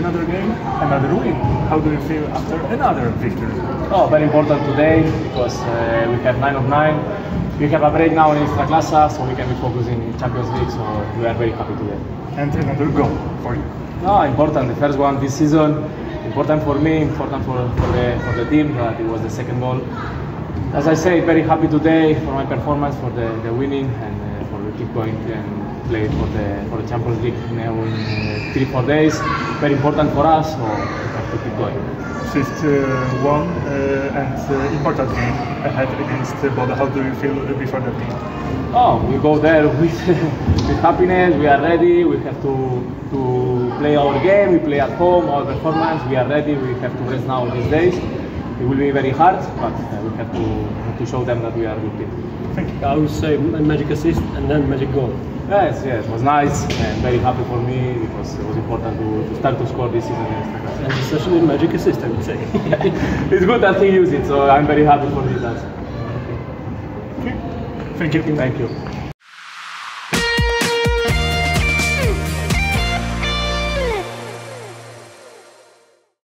another game, another win. How do you feel after another victory? Oh, very important today because we have 9 of 9. We have a break now in Ekstraklasa, so we can be focusing in Champions League, so we are very happy today. And another goal for you? No, important. The first one this season. Important for me, important for the team, but it was the second goal. As I say, very happy today for my performance, for the winning, and for keep going and play for the Champions League now in 3-4 days. Very important for us, so we have to keep going. Fifth one and important game ahead against Boda. How do you feel before the game? Oh, we go there with happiness. We are ready. We have to play our game. We play at home. Our performance. We are ready. We have to rest now these days. It will be very hard, but we have to show them that we are a good team. Thank you. I would say magic assist and then magic goal. Yes, it was nice and very happy for me because it was important to start to score this season against the class. And especially magic assist, I would say. It's good that he used it, so I'm very happy for this answer. Okay. Thank you. Thank you.